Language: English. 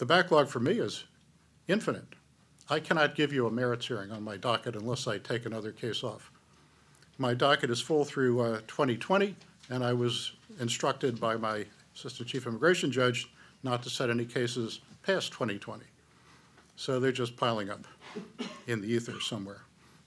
The backlog for me is infinite. I cannot give you a merits hearing on my docket unless I take another case off. My docket is full through 2020, and I was instructed by my Assistant Chief Immigration Judge not to set any cases past 2020. So they're just piling up in the ether somewhere.